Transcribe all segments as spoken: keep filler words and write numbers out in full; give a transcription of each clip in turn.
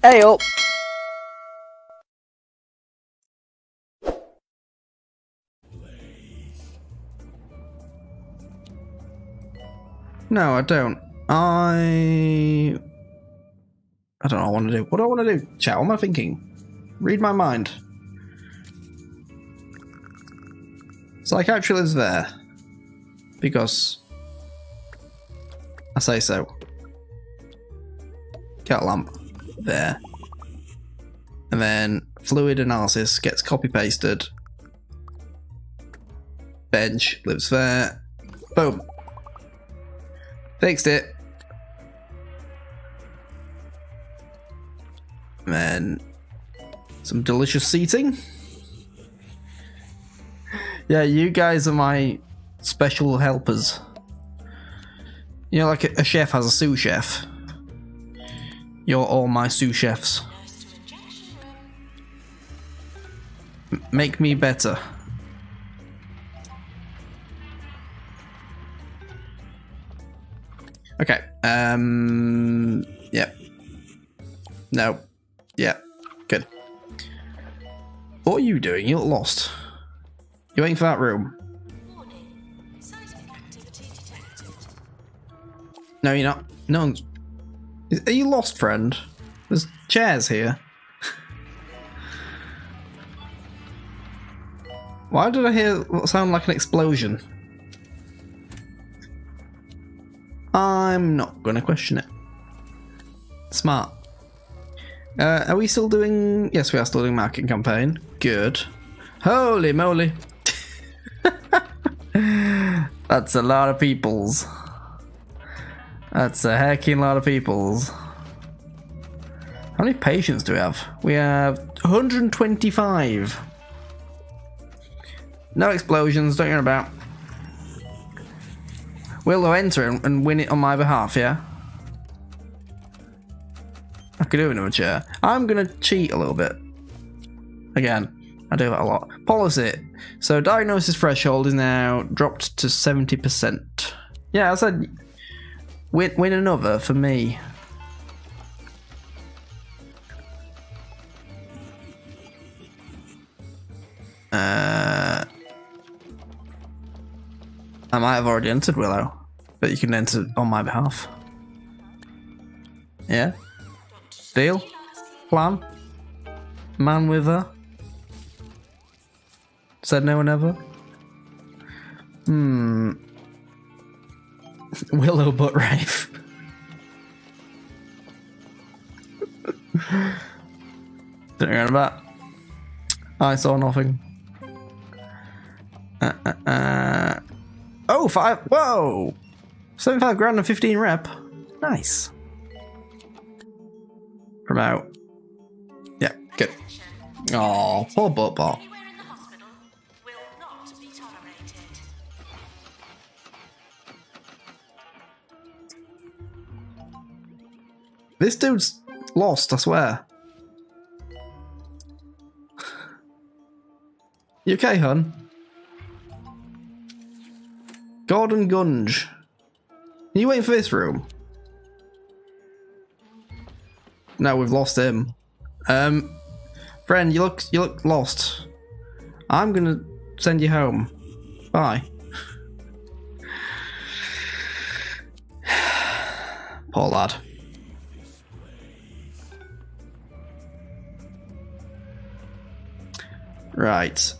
Hey up. No, I don't. I... I don't know what I want to do. What do I want to do? Chat, what am I thinking? Read my mind. Psychiatry lives there. Because... I say so. Cat lamp. There. And then fluid analysis gets copy-pasted. Bench lives there. Boom. Fixed it. And then some delicious seating. Yeah, you guys are my special helpers. You know, like a chef has a sous chef. You're all my sous chefs. M- make me better. Okay. Um. Yeah. No. Yeah. Good. What are you doing? You're lost. You're waiting for that room. No, you're not. No one's. Are you lost, friend? There's chairs here. Why did I hear what sounded like an explosion? I'm not gonna question it. Smart. Uh, are we still doing... Yes, we are still doing marketing campaign. Good. Holy moly. That's a lot of peoples. That's a heckin' lot of peoples. How many patients do we have? We have one hundred twenty-five. No explosions, don't hear about. Will they enter and win it on my behalf, yeah? I could do another chair. I'm gonna cheat a little bit. Again, I do that a lot. Policy. So diagnosis threshold is now dropped to seventy percent. Yeah, I said... Win, win another for me. Uh, I might have already entered Willow, but you can enter on my behalf. Yeah? Deal? Plan? Man with her? Said no one ever? Hmm... Willow butt rafe. Don't know about. I saw nothing. Uh, uh, uh. Oh, five. Whoa! seventy-five grand and fifteen rep. Nice. Promote. Yeah, good. Oh, poor butt bot. This dude's lost, I swear. You okay, hun? Gordon Gunge. Are you waiting for this room? No, we've lost him. Um, friend, you look, you look lost. I'm gonna send you home. Bye. Poor lad. Right.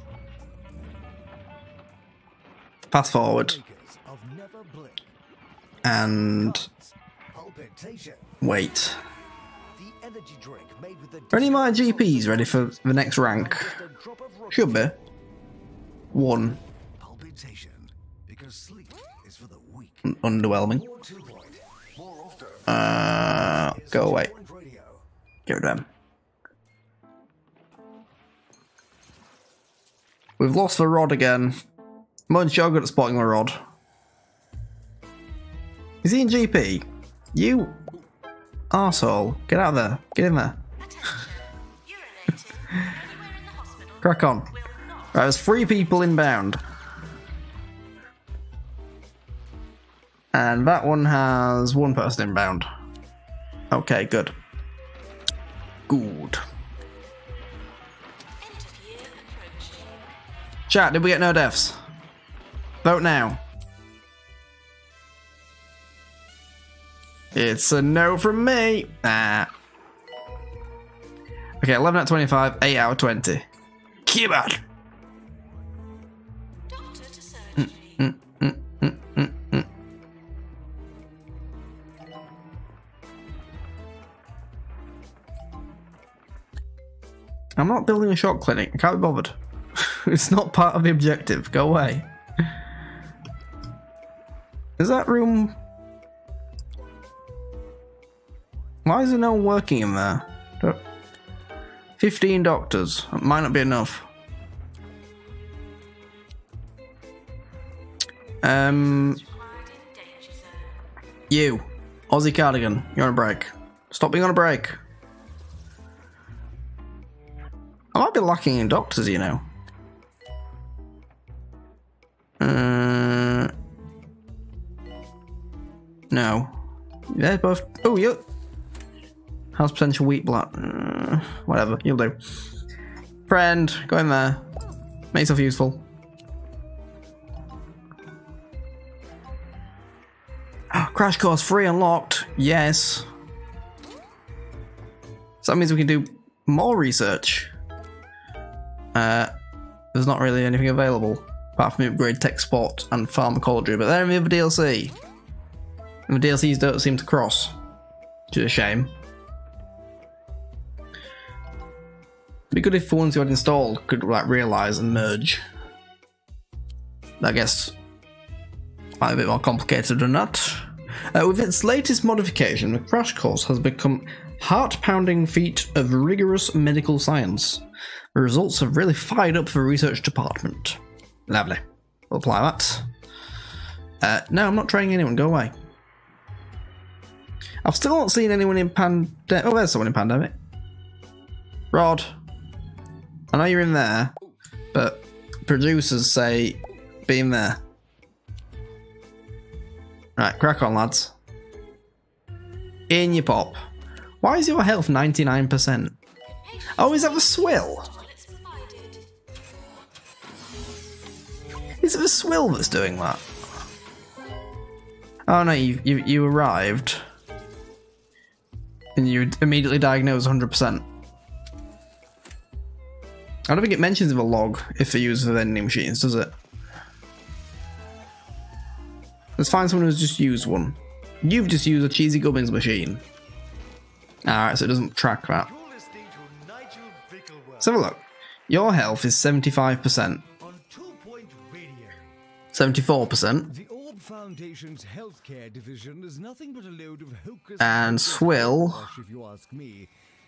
Path forward. And wait. Are any of my G Ps ready for the next rank? Should be. One. Underwhelming. Uh, go away. Get rid of them. We've lost the rod again. Munch, you're good at spotting the rod. Is he in G P? You arsehole. Get out of there. Get in there. Crack on. Right, there's three people inbound. And that one has one person inbound. Okay, good. Good. Chat, did we get no deaths? Vote now. It's a no from me. Ah. Okay, eleven out of twenty-five, eight out of twenty. Keep on. Doctor to surgery. Mm, mm, mm, mm, mm, mm. I'm not building a shock clinic. I can't be bothered. It's not part of the objective. Go away. Is that room? Why is there no one working in there? fifteen doctors. It might not be enough. Um, you, Aussie Cardigan, you're on a break. Stop being on a break. I might be lacking in doctors, you know. Uh, no. They're both. Oh, you. How's potential wheat blot? Uh, whatever, you'll do. Friend, go in there. Make yourself useful. Crash course free unlocked. Yes. So that means we can do more research. Uh, there's not really anything available apart from upgrade tech support and pharmacology, but they're in the other D L C. And the D L Cs don't seem to cross, which is a shame. It'd be good if the ones you had installed could like realize and merge. I guess quite a bit more complicated than that. Uh, with its latest modification, the crash course has become a heart-pounding feat of rigorous medical science. The results have really fired up the research department. Lovely. We'll apply that. Uh, no, I'm not training anyone. Go away. I've still not seen anyone in pandemic. Oh, there's someone in pandemic. Rod. I know you're in there, but producers say be in there. Right, crack on, lads. In your pop. Why is your health ninety-nine percent? Oh, is that the swill? Is it the swill that's doing that? Oh no, you, you, you arrived. And you immediately diagnosed one hundred percent. I don't think it mentions the log if they use the vending machines, does it? Let's find someone who's just used one. You've just used a cheesy gubbins machine. Alright, so it doesn't track that. Let's have a look. Your health is seventy-five percent. seventy-four percent. And swill.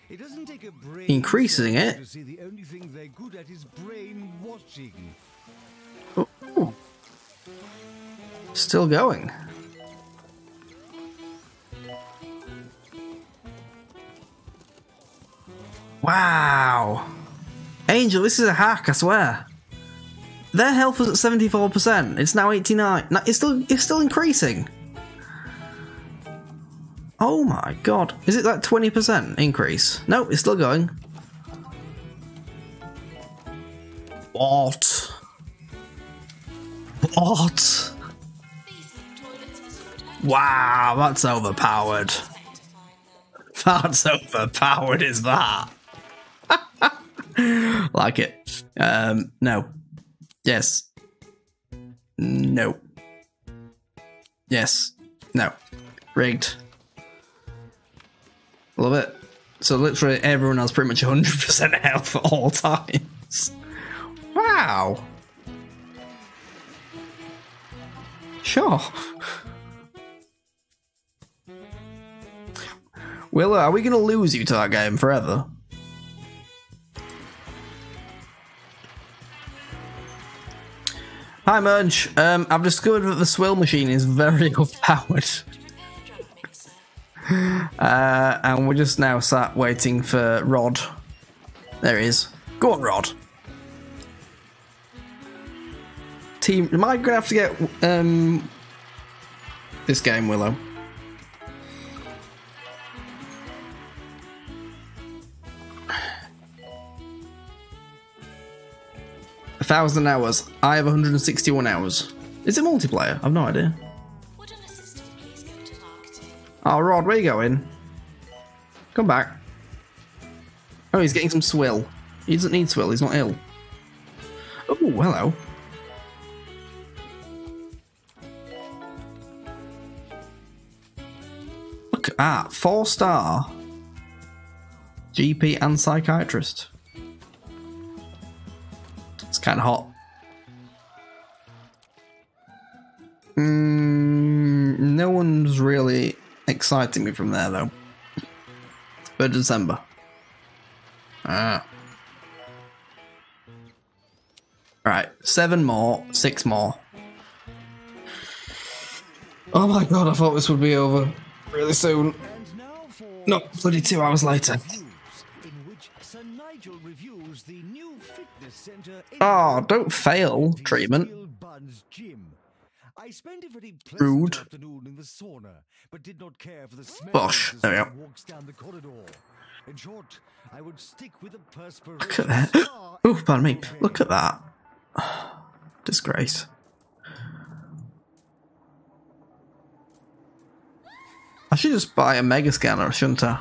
It doesn't take a brain increasing it. To see the only thing they're good at is brainwashing. Ooh. Still going. Wow. Angel, this is a hack, I swear. Their health was at seventy-four percent. It's now eighty-nine. No, it's still it's still increasing. Oh my god. Is it like twenty percent increase? No, it's still going. What? What? Wow, that's overpowered. That's overpowered is that? Like it. Um, no. Yes. No. Yes. No. Rigged. Love it. So literally everyone has pretty much one hundred percent health at all times. Wow. Sure. Willow, are we going to lose you to that game forever? Hi, Mudge. Um, I've discovered that the swill machine is very overpowered. Uh, and we're just now sat waiting for Rod. There he is. Go on, Rod. Team, am I going to have to get um, this game, Willow? thousand hours. I have one hundred sixty-one hours. Is it multiplayer? I've no idea. Would an assistant please go to marketing? Oh, Rod, where are you going? Come back. Oh, he's getting some swill. He doesn't need swill, he's not ill. Oh, hello. Look at that. Four star. G P and psychiatrist. It's kind of hot. Mm, no one's really exciting me from there, though. third of December. Ah. Right, seven more, six more. Oh my god, I thought this would be over really soon. No, bloody two hours later. Oh, don't fail, treatment. I spent a very rude afternoon in the sauna, but did not care for the smell. Bosh, there we go. Walks down the corridor. In short, I would stick with a perspiration. Look at that. Oh, pardon me. Look at that. Disgrace. I should just buy a mega scanner, shouldn't I?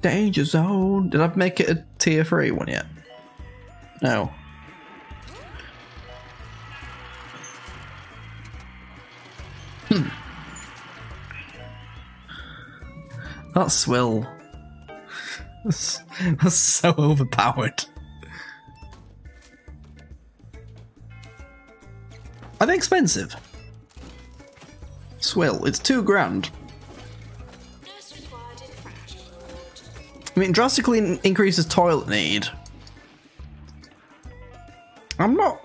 Danger zone. Did I make it a tier three one yet? No. Hmm. That's swill. That's, that's so overpowered. Are they expensive? Swill. It's two grand. I mean, drastically increases toilet need. I'm not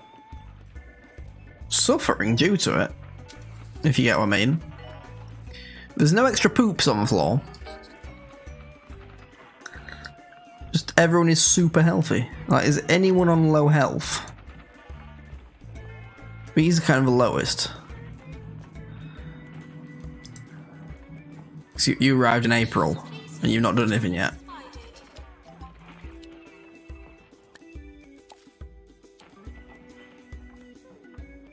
suffering due to it, if you get what I mean. There's no extra poops on the floor. Just everyone is super healthy. Like, is anyone on low health? These are kind of the lowest. So you arrived in April, and you've not done anything yet.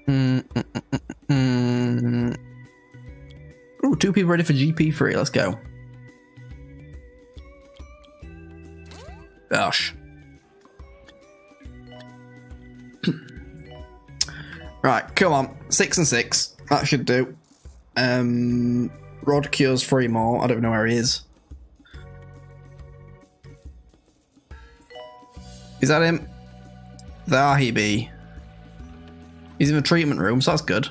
Mm, mm, mm, mm, mm. Ooh, two people ready for G P three. Let's go. Gosh. Right, come on. Six and six. That should do. Um, Rod cures three more. I don't know where he is. Is that him? There he be. He's in the treatment room, so that's good.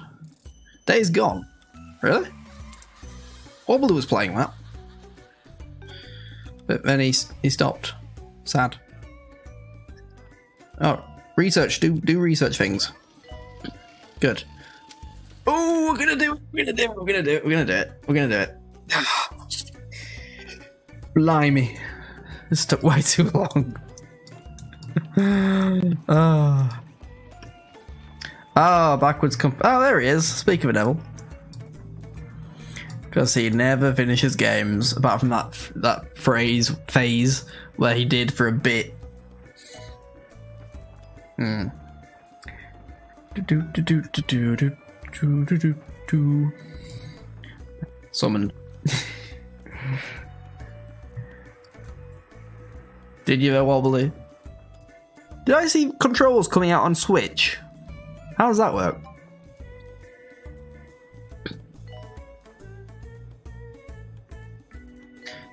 Day's gone. Really? Wobbly was playing that. But then he, he stopped. Sad. Oh, research. Do do research things. Good. Oh, we're gonna do it. We're gonna do it. We're gonna do it. We're gonna do it. We're gonna do it. Blimey. This took way too long. Ah. Oh. Ah, oh, backwards comp- Oh, there he is. Speak of a devil. Because he never finishes games, apart from that f that phrase phase where he did for a bit. Hmm. Summoned. Did you go wobbly? Did I see controls coming out on Switch? How does that work?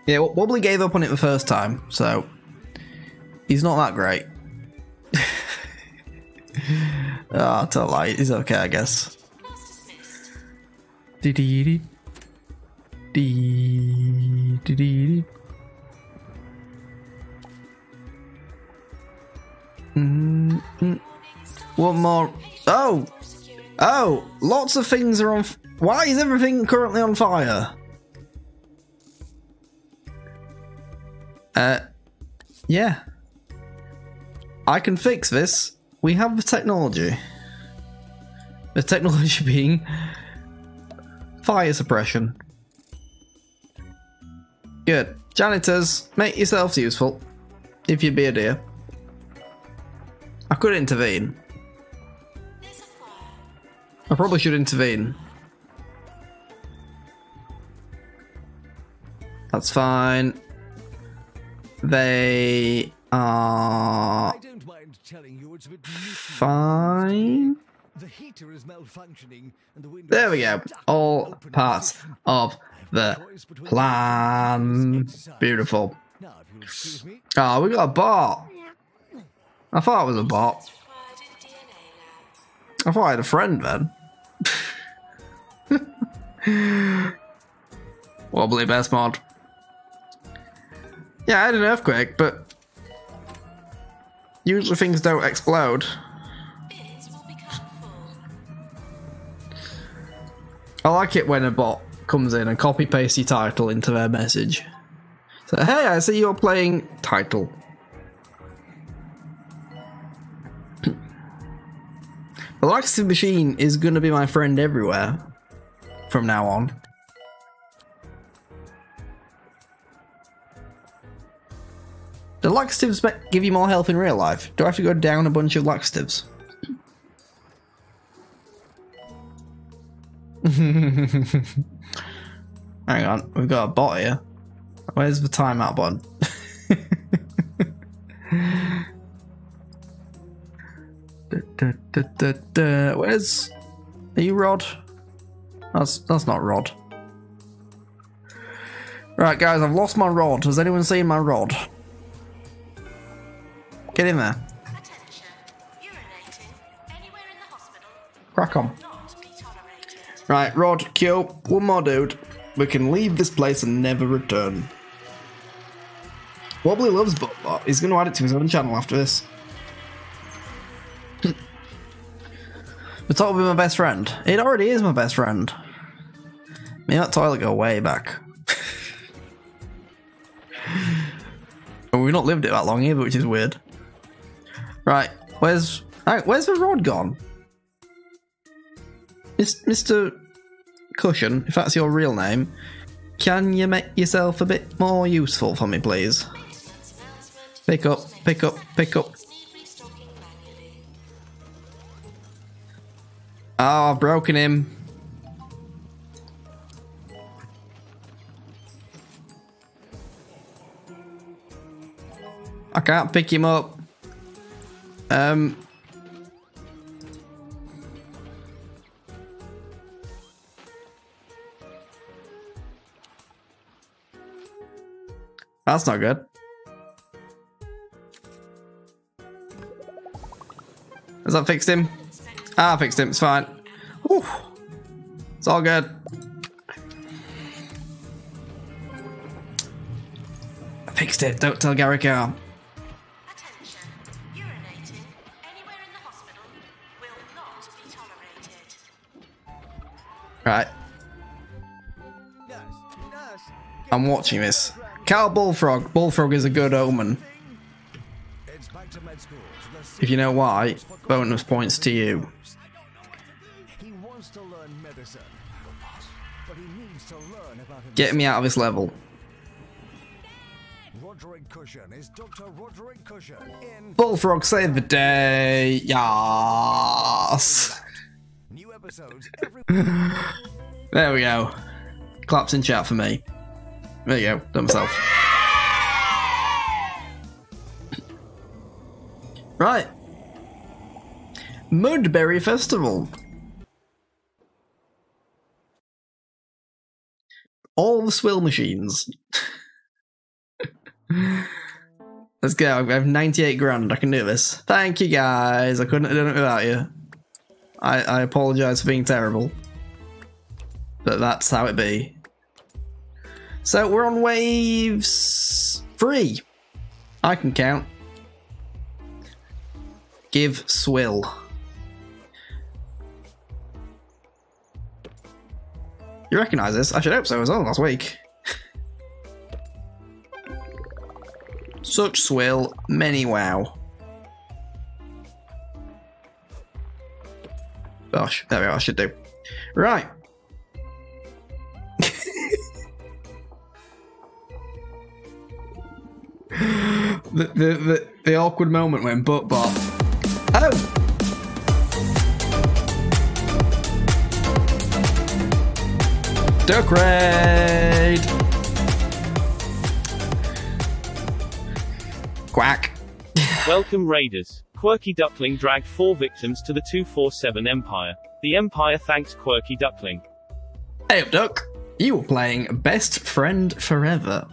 Yeah, well, Wobbly gave up on it the first time, so he's not that great. Ah, oh, it's a lie. He's okay, I guess. Dee dee dee dee dee dee. Mm mm. One more. Oh! Oh! Lots of things are on f- Why is everything currently on fire? Uh, yeah. I can fix this. We have the technology. The technology being fire suppression. Good. Janitors, make yourselves useful. If you'd be a dear. I could intervene. I probably should intervene. That's fine. They are fine. There we go. All parts of the plan. Beautiful. Ah, oh, we got a bot. I thought it was a bot. I thought I had a friend then. Wobbly best mod. Yeah, I had an earthquake, but usually things don't explode. I like it when a bot comes in and copy pastes your title into their message. So, hey, I see you're playing title. The laxative machine is going to be my friend everywhere from now on. Do laxatives give you more health in real life? Do I have to go down a bunch of laxatives? Hang on, we've got a bot here. Where's the timeout button? da, da, da, da, da. Where's... Are you Rod? That's, that's not Rod. Right guys, I've lost my rod. Has anyone seen my rod? Get in there. Attention. Urinating anywhere in the hospital. Crack on. Right, Rod, Q, one more dude. We can leave this place and never return. Wobbly loves Buttbot. He's going to add it to his own channel after this. The toilet will be my best friend. It already is my best friend. Me and that toilet go way back. Well, we've not lived it that long either, which is weird. Right, where's right, where's the rod gone? Mister Cushion, if that's your real name, can you make yourself a bit more useful for me, please? Pick up, pick up, pick up. Oh, I've broken him. I can't pick him up. Um... That's not good. Has that fixed him? Ah, I fixed him. It's fine. Ooh, it's all good. I fixed it. Don't tell Gary Carr. Attention. Urinating anywhere in the hospital will not be tolerated. Right. I'm watching this. Cow Bullfrog. Bullfrog is a good omen. If you know why, bonus points to you. Get me out of this level. Bullfrog saved the day. Yes. There we go. Claps in chat for me. There you go, done myself. Right. Mudbury Festival. All the swill machines. Let's go, I have ninety-eight grand, I can do this. Thank you guys, I couldn't have done it without you. I, I apologise for being terrible. But that's how it be. So we're on waves three. I can count. Give swill. You recognise this? I should hope so as well last week. Such swill, many wow. Gosh, there we are, I should do. Right. the, the, the, the awkward moment when Butt Bot. Oh! Duck raid! Quack. Welcome raiders. Quirky Duckling dragged four victims to the two four seven Empire. The Empire thanks Quirky Duckling. Hey up, Duck. You were playing Best Friend Forever.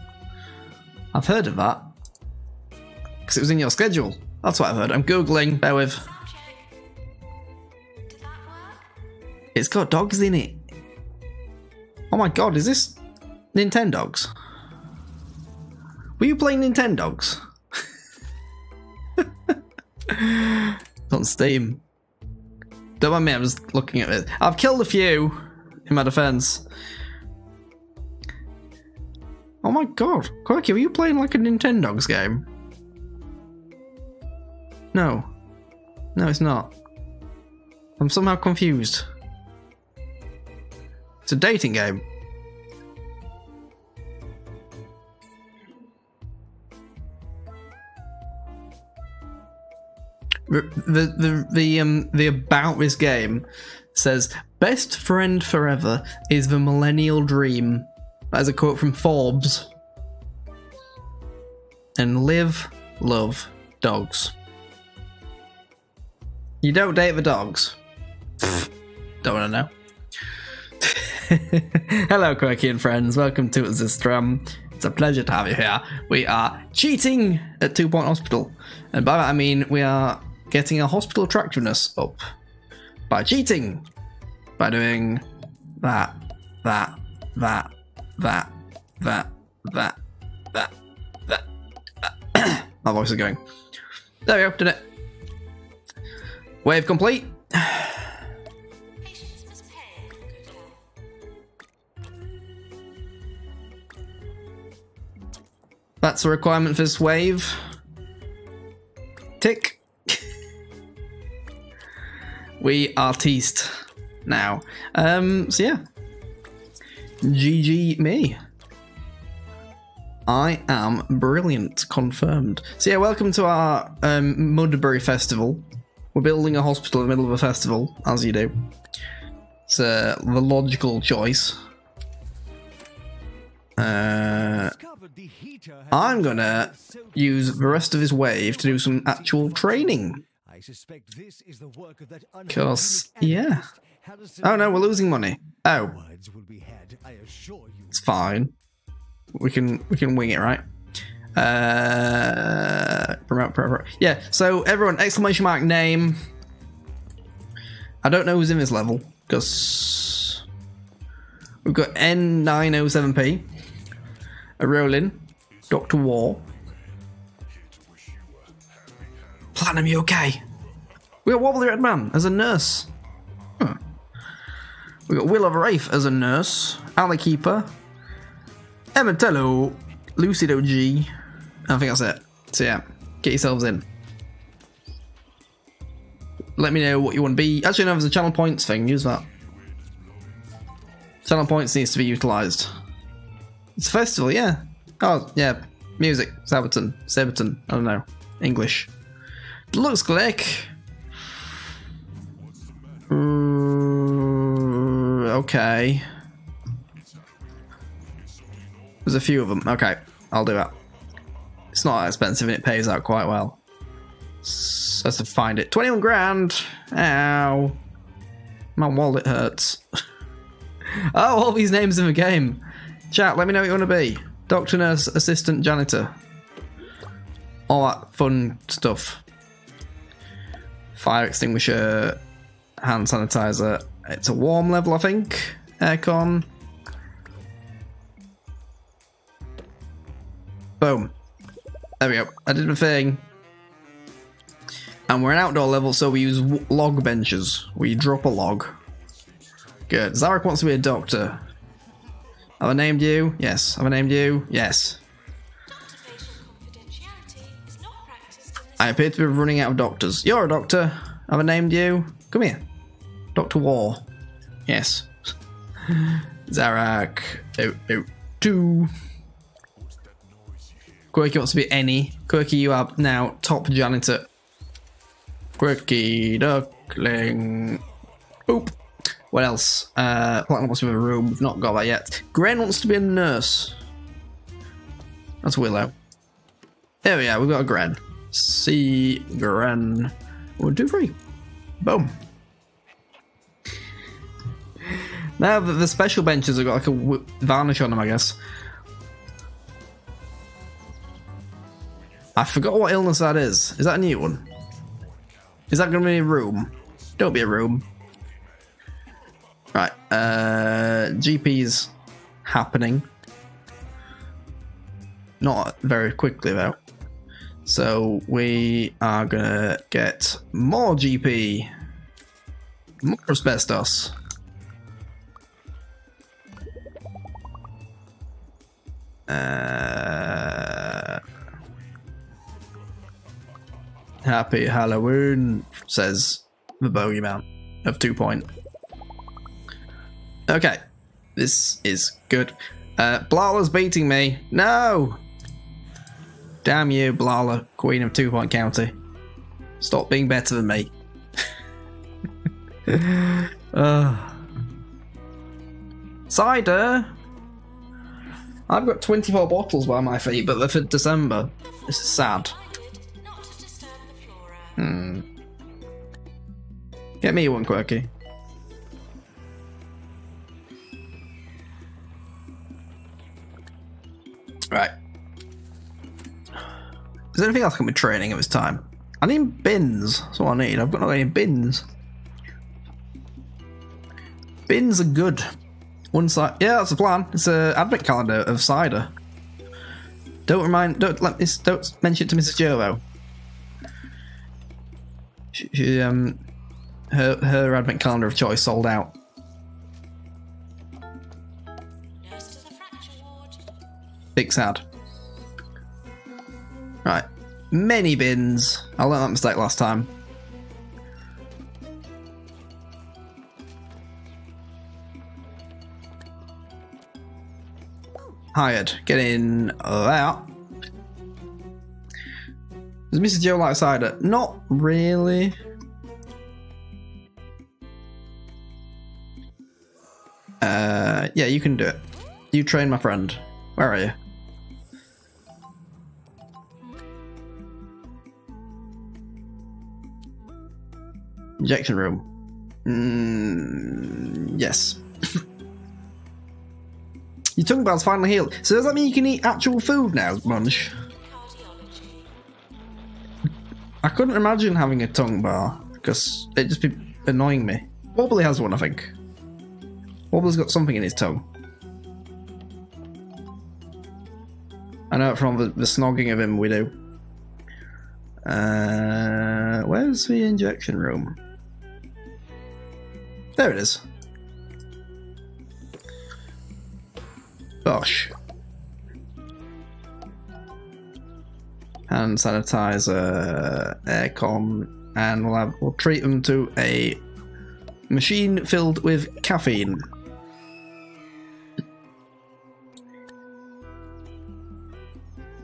I've heard of that. Because it was in your schedule. That's what I've heard. I'm Googling. Bear with. It's got dogs in it. Oh my god, is this Nintendogs? Were you playing Nintendogs? It's on Steam. Don't mind me, I'm just looking at it. I've killed a few, in my defense. Oh my god, Quirky, were you playing like a Nintendogs game? No. No, it's not. I'm somehow confused. It's a dating game. The the the um the about this game says Best Friend Forever is the millennial dream. That is a quote from Forbes. And live, love, dogs. You don't date the dogs. Don't wanna know. Hello Quirky and friends, welcome to Azistram. It's a pleasure to have you here. We are cheating at Two Point Hospital, and by that I mean we are getting our hospital attractiveness up by cheating, by doing that, that, that, that, that, that, that, that, that. My voice is going. There we go, did it. Wave complete. That's the requirement for this wave. Tick. We are teased now. Um, so yeah. G G me. I am brilliant, confirmed. So yeah, welcome to our um, Mudbury Festival. We're building a hospital in the middle of a festival, as you do. It's uh, the logical choice. Uh... I'm gonna use the rest of his wave to do some actual training. Cause, yeah. Oh no, we're losing money. Oh. It's fine. We can, we can wing it, right? Uh, yeah, so everyone, exclamation mark name. I don't know who's in this level, cause we've got N nine oh seven P. A rolling, Doctor War. Platinum, you okay? We got Wobbly Red Man as a nurse. Huh. We got Will of Rafe as a nurse. Alley Keeper. Emmatello. Lucid O G. I think that's it. So yeah, get yourselves in. Let me know what you want to be. Actually, no, there's a channel points thing. Use that. Channel points needs to be utilised. It's a festival, yeah. Oh, yeah. Music. Sabaton. Sabaton. I don't know. English. Looks click. Mm, okay. There's a few of them. Okay. I'll do that. It's not that expensive and it pays out quite well. So I have to find it. twenty-one grand. Ow. My wallet hurts. Oh, all these names in the game. Chat, let me know what you want to be. Doctor, nurse, assistant, janitor. All that fun stuff. Fire extinguisher, hand sanitizer. It's a warm level, I think. Aircon. Boom. There we go. I did the thing. And we're an outdoor level, so we use log benches. We drop a log. Good. Zarek wants to be a doctor. Have I named you? Yes. Have I named you? Yes. Is not in this I appear to be running out of doctors. You're a doctor. Have I named you? Come here. Doctor War. Yes. Zarak. Oh, oh, two. Quirky wants to be any. Quirky, you are now top janitor. Quirky duckling. Oop. What else? Uh, Platinum wants to be in a room. We've not got that yet. Gren wants to be a nurse. That's Willow. There we are. We've got a Gren. See Gren. One, two, three. Boom. Now that the special benches have got like a w varnish on them, I guess. I forgot what illness that is. Is that a new one? Is that going to be a room? Don't be a room. Right. Uh, G P's happening. Not very quickly, though. So we are going to get more G P. More asbestos. Uh, happy Halloween, says the bogeyman of Two Point. Okay, this is good. Uh, Blala's beating me. No! Damn you, Blala, queen of Two Point County. Stop being better than me. uh. Cider! I've got twenty-four bottles by my feet, but they're for December. This is sad. Hmm. Get me one, Quirky. Right. Is there anything else I can be training at this time? I need bins. That's what I need. I've got not any bins. Bins are good. One side, yeah, that's the plan. It's an advent calendar of cider. Don't remind, don't let this, don't mention it to Missus Jo though. She, she, um, her her advent calendar of choice sold out. Big sad. Right, many bins. I learned that mistake last time. Hired. Get in that. Does Missus Jo like cider? Not really. Uh, yeah, you can do it. You train my friend. Where are you? Injection room. Mm, yes. Your tongue bell's finally healed. So does that mean you can eat actual food now, Munch? I couldn't imagine having a tongue bar, because it'd just be annoying me. Wobbly has one, I think. Wobbly's got something in his tongue. I know it from the, the snogging of him we do. Uh, where's the injection room? There it is. Gosh. Hand sanitizer, aircon, and we'll, have, we'll treat them to a machine filled with caffeine.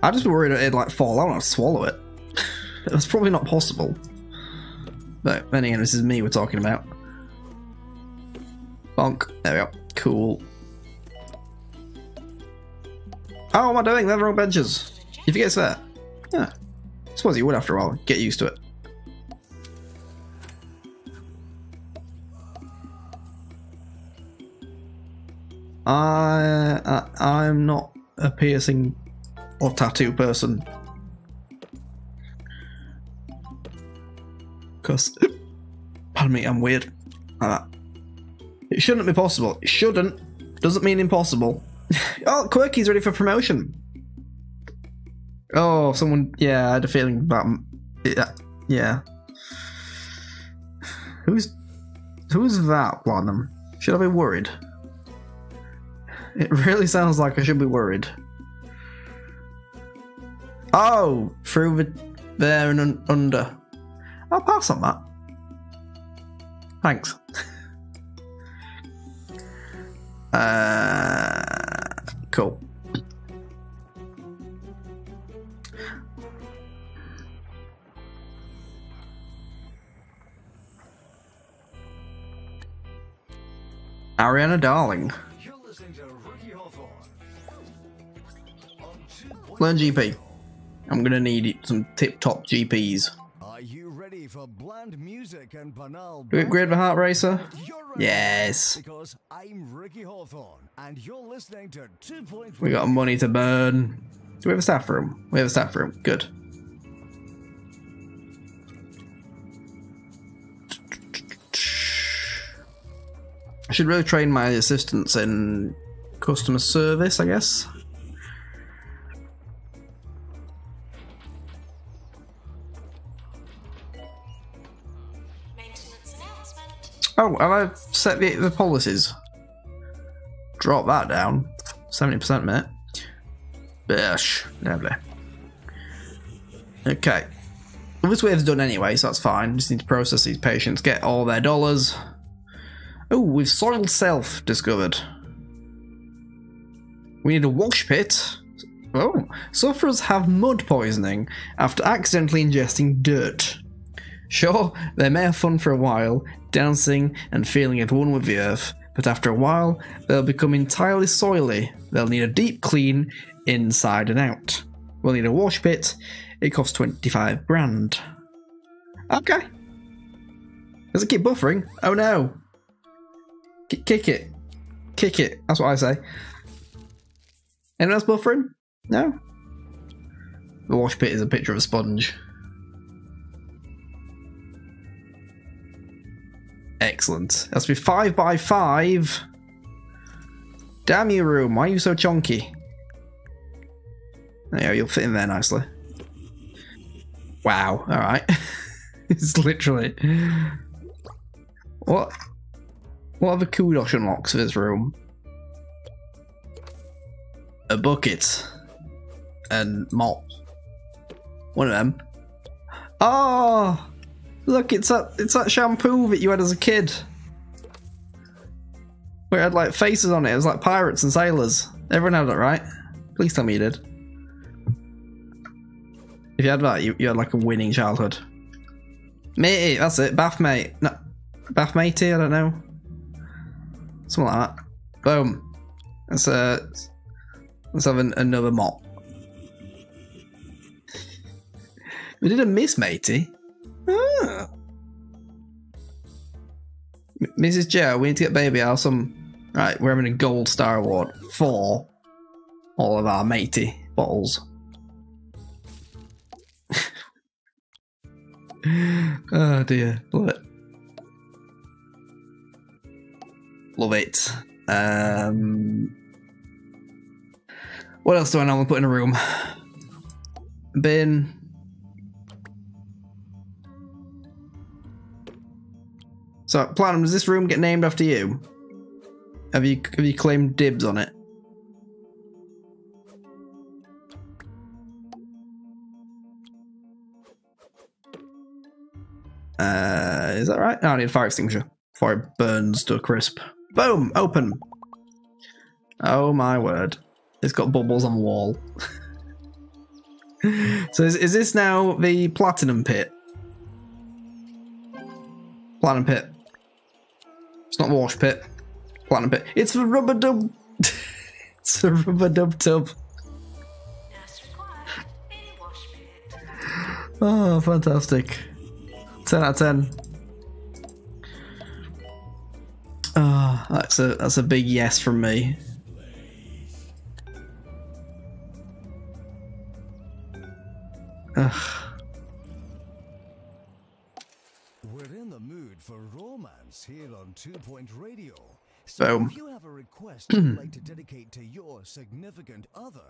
I'd just be worried it'd like fall out and I'd swallow it. That's probably not possible. But then again, this is me we're talking about. Bonk. There we go. Cool. How am I doing? They're the wrong benches. If he gets there. Yeah. I suppose he would after a while. Get used to it. I, I, I'm not a piercing or tattoo person. Because, pardon me, I'm weird. Like that. It shouldn't be possible. It shouldn't. Doesn't mean impossible. Oh, Quirky's ready for promotion. Oh, someone... Yeah, I had a feeling about... Yeah. yeah. Who's... Who's that, Platinum? Should I be worried? It really sounds like I should be worried. Oh! Through the... There and un under. I'll pass on that. Thanks. uh... Cool. Ariana Darling. Learn G P. I'm gonna need some tip-top G Ps. Are you ready for bland music and banal? Do we upgrade the Heart Racer? Yes. Because I'm Ricky Hawthorne and you're listening to Two Point. We got money to burn. Do we have a staff room? We have a staff room. Good. I should really train my assistants in customer service, I guess. Oh, have I set the, the policies? Drop that down. seventy percent minute. Bish. Lovely. Okay. Well, this wave's done anyway, so that's fine. Just need to process these patients, get all their dollars. Oh, we've soiled self discovered. We need a wash pit. Oh. Sufferers have mud poisoning after accidentally ingesting dirt. Sure, they may have fun for a while, dancing and feeling at one with the earth, but after a while, they'll become entirely soily. They'll need a deep clean inside and out. We'll need a wash pit. It costs twenty-five grand. Okay. Does it keep buffering? Oh no. K kick it. Kick it. That's what I say. Anyone else buffering? No? The wash pit is a picture of a sponge. Excellent. That's be five by five. Damn you, room. Why are you so chonky? There you go, you'll fit in there nicely. Wow. All right. It's literally what? What other kudos unlocks for this room? A bucket and mop. One of them. Oh. Look, it's that, it's that shampoo that you had as a kid. Where it had like faces on it. It was like pirates and sailors. Everyone had it, right? Please tell me you did. If you had that, you, you had like a winning childhood. Matey, that's it. Bath mate. No, bath matey, I don't know. Something like that. Boom. Let's, uh, let's have an, another mop. We didn't miss matey. Ah. Missus Joe, we need to get baby out some. Right, we're having a gold star award for all of our matey bottles. Oh dear, love it. Love it. Um, what else do I normally put in a room? Bin. So, Platinum, does this room get named after you? Have you have you claimed dibs on it? Uh, is that right? No, I need a fire extinguisher before it burns to a crisp. Boom! Open! Oh my word. It's got bubbles on the wall. So is, is this now the Platinum Pit? Platinum Pit. It's not the wash pit. Platinum Pit. It's the rubber dub. It's a rubber dub tub. Oh, fantastic. ten out of ten. Oh, that's a that's a big yes from me. Ugh. Two Point Radio. So if you have a request you'd like to dedicate to your significant other,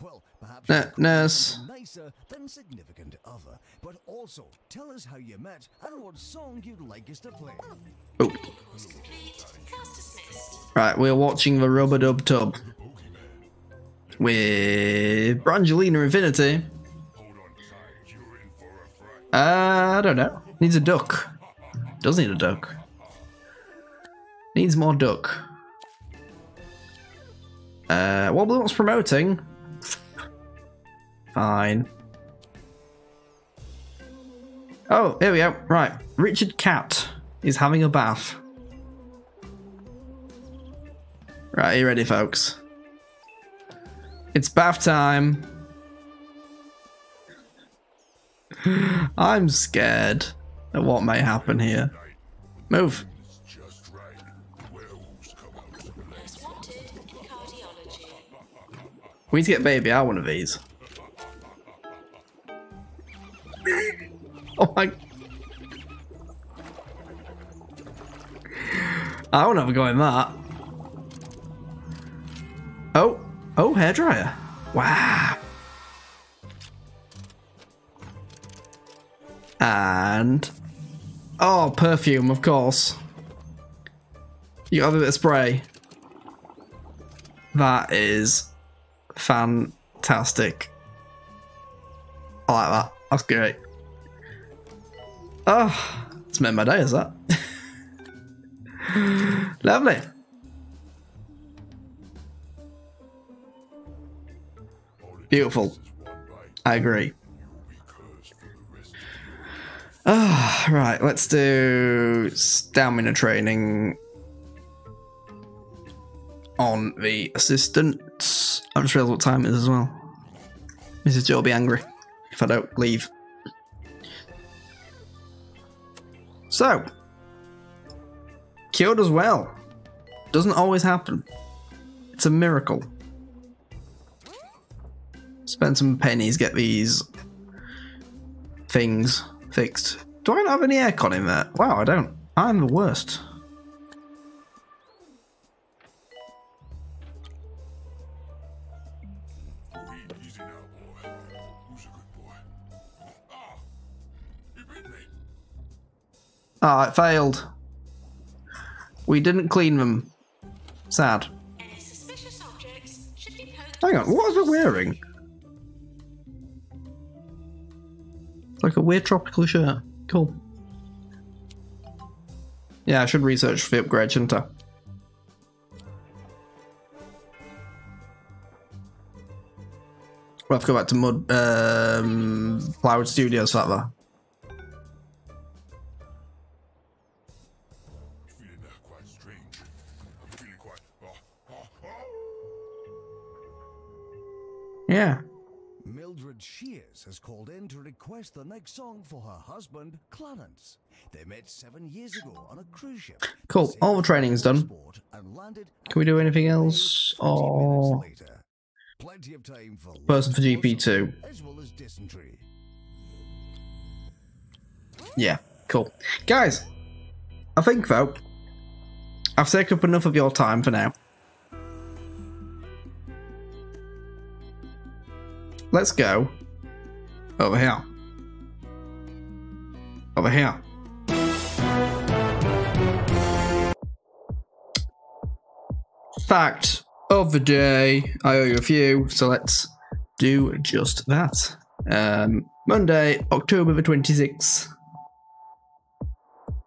well, perhaps uh, nurse nicer than significant other, but also tell us how you met and what song you'd like us to play. Oh. Right, we're watching the Rubber Dub Tub with Brangelina Infinity. Uh, I don't know. Needs a duck. Does need a duck. Needs more duck. Uh, Wobbly wants promoting. Fine. Oh, here we go. Right. Richard Cat is having a bath. Right, are you ready, folks? It's bath time. I'm scared at what may happen here. Move. We need to get baby out one of these. Oh my. I won't have a go in that. Oh. Oh, hairdryer. Wow. And. Oh, perfume, of course. You have a bit of spray. That is fantastic. I like that. That's great. Oh, it's made my day, is that? Lovely. Beautiful. I agree. Oh, right, let's do stamina training on the assistants. I've just realized what time it is as well. Missus Joe will be angry if I don't leave. So, cured as well. Doesn't always happen. It's a miracle. Spend some pennies, get these things fixed. Do I not have any aircon in there? Wow, I don't. I'm the worst. Ah, oh, it failed. We didn't clean them. Sad. Any suspicious objects should be poked. Hang on, what are they wearing? Like a weird tropical shirt. Cool. Yeah, I should research for the upgrade, shouldn't I? We'll have to go back to Mud um, Plywood Studios, that there. Yeah. Mildred Shears has called in to request the next song for her husband, Clarence. They met seven years ago on a cruise ship. Cool. All the training's done. Can we do anything else? Or plenty of time for person for G P two. As well as dysentery. Yeah. Cool. Guys, I think though, I've taken up enough of your time for now. Let's go over here. Over here. Fact of the day. I owe you a few, so let's do just that. Um, Monday, October the twenty-sixth.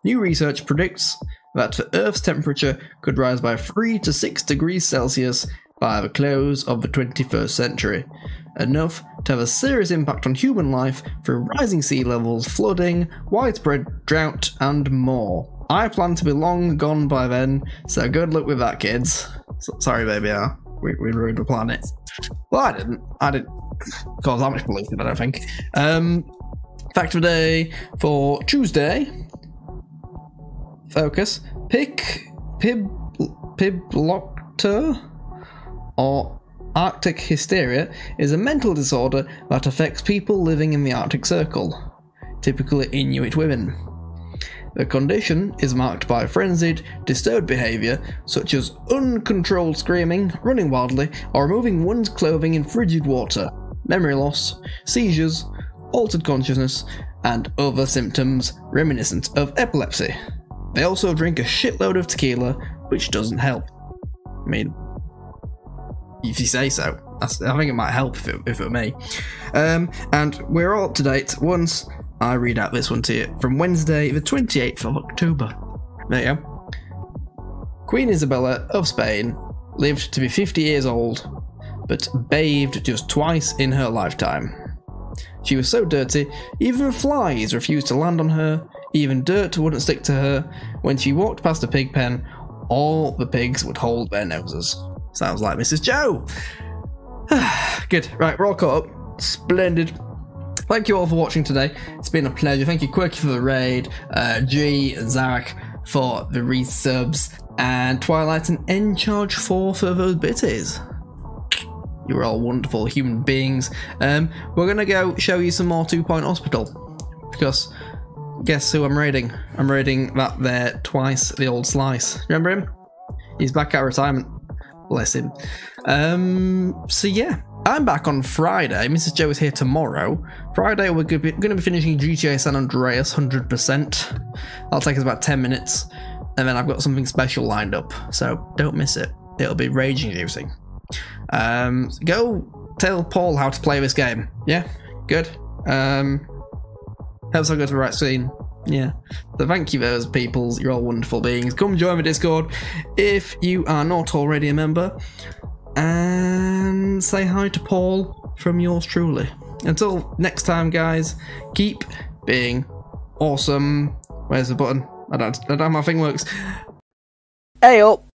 New research predicts that the Earth's temperature could rise by three to six degrees Celsius by the close of the twenty-first century, enough to have a serious impact on human life through rising sea levels, flooding, widespread drought, and more. I plan to be long gone by then, so good luck with that, kids. So, sorry, baby, uh, we, we ruined the planet. Well, I didn't. I didn't cause that much pollution, I don't think. Um, fact of the day for Tuesday. Focus. Pick Pib... Pibloctor? Or Arctic hysteria is a mental disorder that affects people living in the Arctic Circle, typically Inuit women. The condition is marked by frenzied, disturbed behaviour such as uncontrolled screaming, running wildly, or removing one's clothing in frigid water, memory loss, seizures, altered consciousness, and other symptoms reminiscent of epilepsy. They also drink a shitload of tequila, which doesn't help. I mean, if you say so. I think it might help if it, if it were me. Um, and we're all up to date once I read out this one to you from Wednesday the twenty-eighth of October. There you go. Queen Isabella of Spain lived to be fifty years old, but bathed just twice in her lifetime. She was so dirty, even flies refused to land on her, even dirt wouldn't stick to her when she walked past a pig pen all the pigs would hold their noses. Sounds like Missus Joe. Good. Right, we're all caught up. Splendid. Thank you all for watching today. It's been a pleasure. Thank you, Quirky, for the raid. Uh, G, Zarek for the resubs. And Twilight and Encharge four for those bitties. You're all wonderful human beings. Um, we're going to go show you some more Two Point Hospital. Because guess who I'm raiding? I'm raiding that there twice the old Slice. Remember him? He's back out of retirement. Bless him. Um, so yeah, I'm back on Friday. Missus Joe is here tomorrow. Friday we're going to be finishing G T A San Andreas one hundred percent. That'll take us about ten minutes. And then I've got something special lined up. So don't miss it. It'll be raging juicy. Um, so go tell Paul how to play this game. Yeah, good. Um, helps I go to the right scene. Yeah. So thank you, those peoples. You're all wonderful beings. Come join my Discord if you are not already a member. And say hi to Paul from yours truly. Until next time, guys, keep being awesome. Where's the button? I don't, I don't know how my thing works. Hey up.